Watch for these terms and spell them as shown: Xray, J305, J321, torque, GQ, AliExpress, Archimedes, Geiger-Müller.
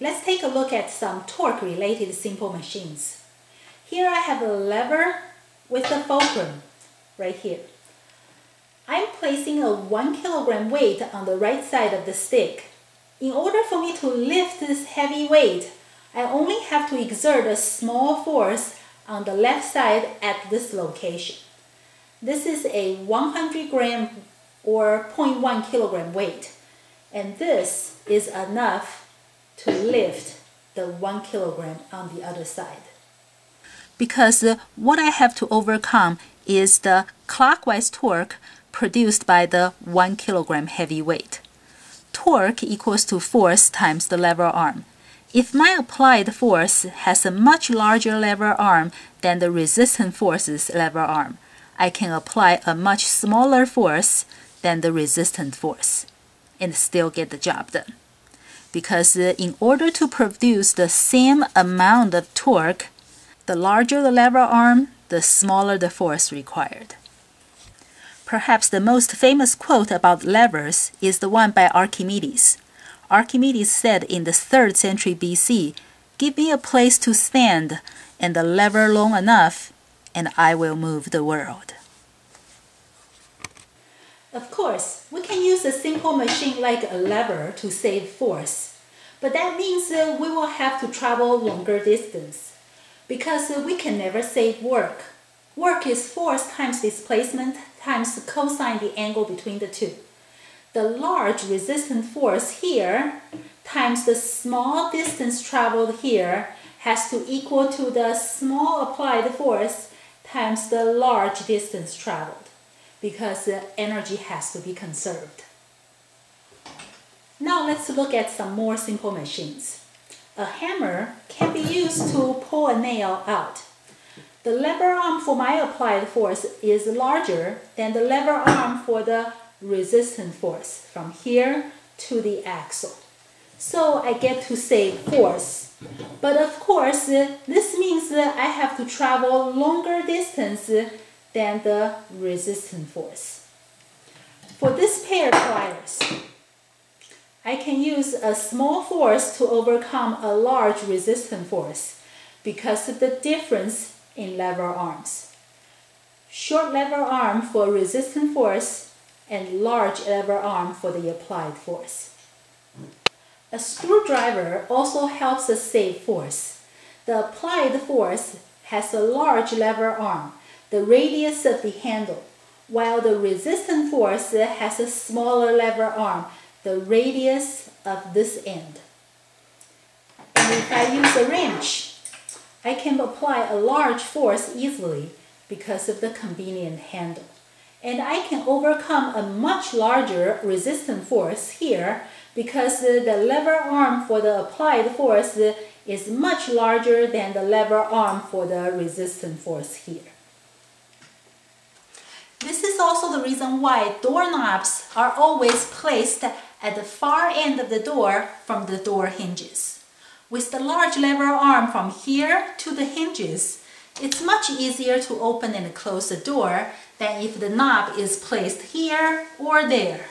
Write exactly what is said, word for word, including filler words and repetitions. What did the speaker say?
Let's take a look at some torque-related simple machines. Here I have a lever with a fulcrum right here. I'm placing a one kilogram weight on the right side of the stick. In order for me to lift this heavy weight, I only have to exert a small force on the left side at this location. This is a one hundred gram or zero point one kilogram weight, and this is enough to lift the one kilogram on the other side. Because what I have to overcome is the clockwise torque produced by the one kilogram heavy weight. Torque equals to force times the lever arm. If my applied force has a much larger lever arm than the resistant force's lever arm, I can apply a much smaller force than the resistant force and still get the job done. Because in order to produce the same amount of torque, the larger the lever arm, the smaller the force required. Perhaps the most famous quote about levers is the one by Archimedes. Archimedes said in the third century B C, "Give me a place to stand and a lever long enough, and I will move the world." Of course, we can use a simple machine like a lever to save force, but that means uh, we will have to travel longer distance, because uh, we can never save work. Work is force times displacement times cosine the angle between the two. The large resistant force here times the small distance traveled here has to equal to the small applied force times the large distance traveled, because the energy has to be conserved. Now let's look at some more simple machines. A hammer can be used to pull a nail out. The lever arm for my applied force is larger than the lever arm for the resistant force from here to the axle. So I get to save force. But of course, this means that I have to travel longer distance than the resistant force. For this pair of pliers, I can use a small force to overcome a large resistant force because of the difference in lever arms. Short lever arm for resistant force and large lever arm for the applied force. A screwdriver also helps us save force. The applied force has a large lever arm, the radius of the handle, while the resistant force has a smaller lever arm, the radius of this end. And if I use a wrench, I can apply a large force easily because of the convenient handle. And I can overcome a much larger resistant force here because the lever arm for the applied force is much larger than the lever arm for the resistant force here. This is also the reason why doorknobs are always placed at the far end of the door from the door hinges. With the large lever arm from here to the hinges, it's much easier to open and close the door than if the knob is placed here or there.